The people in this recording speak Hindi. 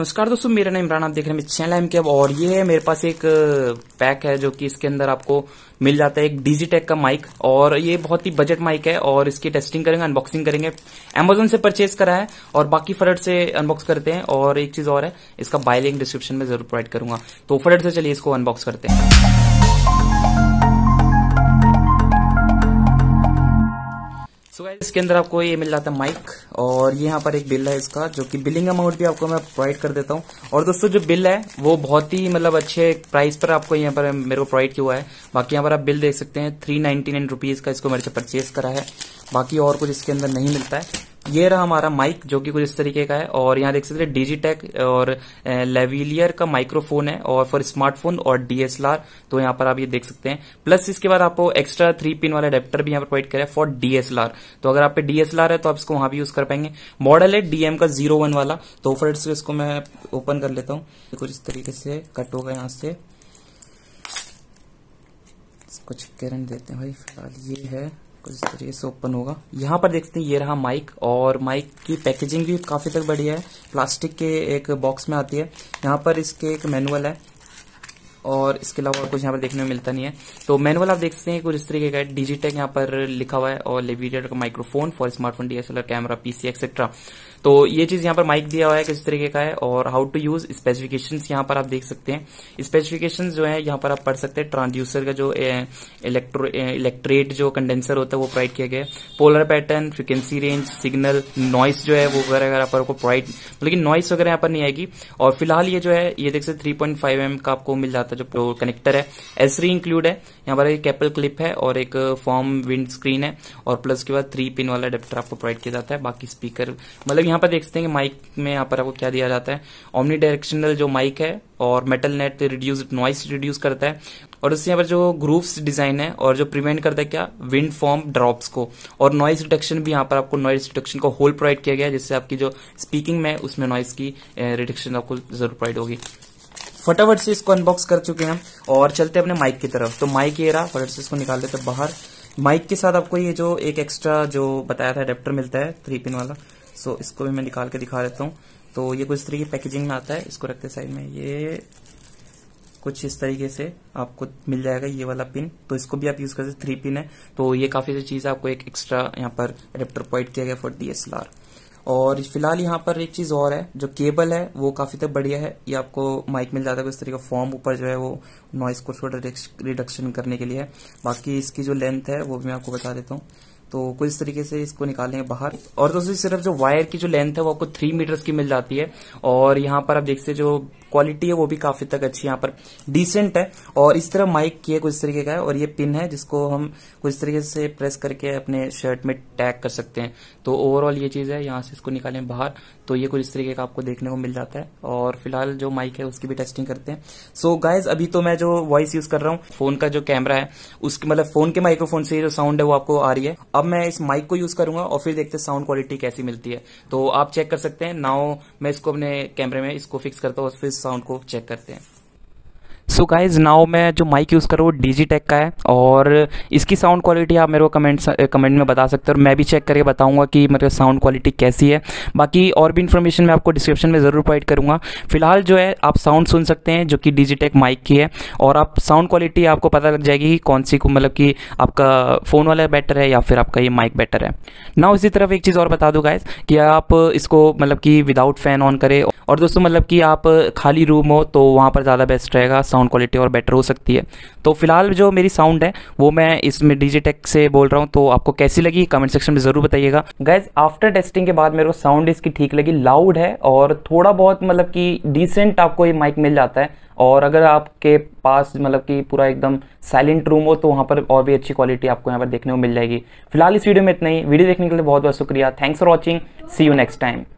नमस्कार दोस्तों, मेरा नाम इमरान, आप देख रहे हैं मेरे चैनल एमके हब। और ये है मेरे पास एक पैक है जो कि इसके अंदर आपको मिल जाता है एक डिजिटेक का माइक, और ये बहुत ही बजट माइक है। और इसकी टेस्टिंग करेंगे, अनबॉक्सिंग करेंगे। अमेजोन से परचेज करा है और बाकी फटाफट से अनबॉक्स करते हैं। और एक चीज और है, इसका बाय लिंक डिस्क्रिप्शन में जरूर प्रोवाइड करूंगा। तो फटाफट से चलिए इसको अनबॉक्स करते हैं। सो गाइस, इसके अंदर आपको ये मिल जाता है माइक, और यहाँ पर एक बिल है इसका, जो कि बिलिंग अमाउंट भी आपको मैं प्रोवाइड कर देता हूँ। और दोस्तों जो बिल है वो बहुत ही मतलब अच्छे प्राइस पर आपको यहाँ पर मेरे को प्रोवाइड किया हुआ है। बाकी यहाँ पर आप बिल देख सकते हैं, 399 रुपीज का इसको मेरे से परचेज करा है। बाकी और कुछ इसके अंदर नहीं मिलता है। ये रहा हमारा माइक, जो कि कुछ इस तरीके का है। और यहाँ देख सकते हैं डिजिटेक और लेविलियर का माइक्रोफोन है, और फॉर स्मार्टफोन और डीएसएलआर। तो यहाँ पर आप ये देख सकते हैं। प्लस इसके बाद आपको एक्स्ट्रा 3 पिन वाला अडेप्टर भी यहाँ पर प्रोवाइड करा है फॉर डीएसएलआर। तो अगर आप पे डीएसएलआर है तो आप इसको वहां भी यूज कर पाएंगे। मॉडल है डीएम का 01 वाला। तो फ्रेंड्स इसको मैं ओपन कर लेता हूँ। कुछ इस तरीके से कट होगा, यहाँ से कुछ करंट देते हैं भाई। फिलहाल ये है, कुछ इस तरीके से ओपन होगा। यहाँ पर देखते हैं, ये रहा माइक। और माइक की पैकेजिंग भी काफी तक बढ़िया है, प्लास्टिक के एक बॉक्स में आती है। यहाँ पर इसके एक मैनुअल है, और इसके अलावा कुछ यहाँ पर देखने में मिलता नहीं है। तो मैनुअल आप देखते हैं कुछ इस तरीके का है। डिजिटेक यहाँ पर लिखा हुआ है, और लेविलियर का microphone for smartphone, DSLR camera, PC etcetera. तो ये चीज यहाँ पर माइक दिया हुआ है किस तरीके का है, और हाउ टू यूज। स्पेसिफिकेशंस यहाँ पर आप देख सकते हैं। स्पेसिफिकेशंस जो है यहाँ पर आप पढ़ सकते हैं। ट्रांसड्यूसर का जो इलेक्ट्रेट जो कंडेंसर होता है वो प्रोवाइड किया गया है। Polar pattern, frequency range, signal, noise जो है वो वगैरह आपको प्रोवाइड, लेकिन नॉइस वगैरह यहाँ पर नहीं आएगी। और फिलहाल ये जो है, ये देख सकते 3.5 mm का आपको मिल जाता है जो कनेक्टर है। S3 इंक्लूड है। यहाँ पर एक कैपल क्लिप है, और एक फॉर्म विंड स्क्रीन है, और प्लस के बाद 3 पिन वाला अडेप्टर आपको प्रोवाइड किया जाता है। बाकी स्पीकर, मतलब यहाँ पर देखते हैं कि माइक में यहाँ पर आपको क्या दिया जाता है। ओमनी डायरेक्शनल जो माइक है, और metal net reduced noise reduce करता है। और इससे यहाँ पर जो ग्रूव्स डिजाइन है, और जो प्रिवेंट करता है क्या, विंड फॉर्म ड्रॉप्स को। और नॉइस रिडक्शन भी यहाँ पर आपको नॉइस रिडक्शन का होल प्रोवाइड किया गया है, जिससे आपकी जो स्पीकिंग में उसमें नॉइस की रिडक्शन आपको जरूर प्रोवाइड होगी। फटाफट से इसको अनबॉक्स कर चुके हैं, और चलते हैं अपने माइक की तरफ। तो माइक ये रहा, फटाफट से इसको निकाल देते हैं बाहर। माइक के साथ आपको ये जो एक एक्स्ट्रा जो बताया था अडेप्टर मिलता है 3 पिन वाला, सो इसको भी मैं निकाल के दिखा देता हूँ। तो ये कुछ इस तरीके पैकेजिंग में आता है। इसको रखते साइड में, ये कुछ इस तरीके से आपको मिल जाएगा ये वाला पिन। तो इसको भी आप यूज कर सकते, 3 पिन है। तो ये काफी सारी चीज आपको एक एक्स्ट्रा यहाँ पर अडेप्टर प्रोवाइड किया गया फॉर डीएसएलआर। और फिलहाल यहाँ पर एक चीज और है, जो केबल है वो काफी तक बढ़िया है। ये आपको माइक मिल जाता है इस तरीके का फॉर्म, ऊपर जो है वो नॉइस को थोड़ा रिडक्शन करने के लिए। बाकी इसकी जो लेंथ है वो भी मैं आपको बता देता हूँ। तो कुछ इस तरीके से इसको निकालेंगे बाहर। और दोस्तों सिर्फ जो वायर की जो लेंथ है वो आपको 3 मीटर्स की मिल जाती है। और यहाँ पर आप देखते हैं जो क्वालिटी है वो भी काफी तक अच्छी, यहाँ पर डिसेंट है। और इस तरह माइक की है कुछ इस तरीके का है, और ये पिन है जिसको हम कुछ इस तरीके से प्रेस करके अपने शर्ट में टैग कर सकते हैं। तो ओवरऑल ये चीज है। यहाँ से इसको निकालें बाहर, तो ये कुछ इस तरीके का आपको देखने को मिल जाता है। और फिलहाल जो माइक है उसकी भी टेस्टिंग करते हैं। सो गाइज, अभी तो मैं जो वॉइस यूज कर रहा हूँ, फोन का जो कैमरा है उसके मतलब फोन के माइक्रोफोन से जो साउंड है वो आपको आ रही है। अब मैं इस माइक को यूज करूंगा, और फिर देखते हैं साउंड क्वालिटी कैसी मिलती है। तो आप चेक कर सकते हैं। नाउ मैं इसको अपने कैमरे में इसको फिक्स करता हूँ, और फिर साउंड को चेक करते हैं। सो गाइज, नाउ मैं जो माइक यूज़ कर रहा हूँ वो डिजिटेक का है, और इसकी साउंड क्वालिटी आप मेरे को कमेंट में बता सकते हैं। और मैं भी चेक करके बताऊंगा कि मतलब साउंड क्वालिटी कैसी है। बाकी और भी इन्फॉर्मेशन मैं आपको डिस्क्रिप्शन में ज़रूर प्रोवाइड करूँगा। फिलहाल जो है आप साउंड सुन सकते हैं, जो कि डिजिटेक माइक की है। और आप साउंड क्वालिटी आपको पता लग जाएगी कौन सी को, मतलब कि आपका फ़ोन वाला बेटर है या फिर आपका ये माइक बेटर है ना। उसी तरफ एक चीज़ और बता दूँ गाइज, कि आप इसको मतलब कि विदाउट फ़ैन ऑन करें। और दोस्तों मतलब कि आप खाली रूम हो तो वहाँ पर ज़्यादा बेस्ट रहेगा, साउंड क्वालिटी और बेटर हो सकती है। तो फिलहाल जो मेरी साउंड है वो मैं इसमें डिजिटेक से बोल रहा हूँ। तो आपको कैसी लगी कमेंट सेक्शन में ज़रूर बताइएगा। गाइज, आफ्टर टेस्टिंग के बाद मेरे को साउंड इसकी ठीक लगी, लाउड है और थोड़ा बहुत मतलब कि डिसेंट आपको ये माइक मिल जाता है। और अगर आपके पास मतलब कि पूरा एकदम साइलेंट रूम हो तो वहाँ पर और भी अच्छी क्वालिटी आपको यहाँ पर देखने को मिल जाएगी। फिलहाल इस वीडियो में इतना ही। वीडियो देखने के लिए बहुत बहुत शुक्रिया। Thanks for watching, see you next time.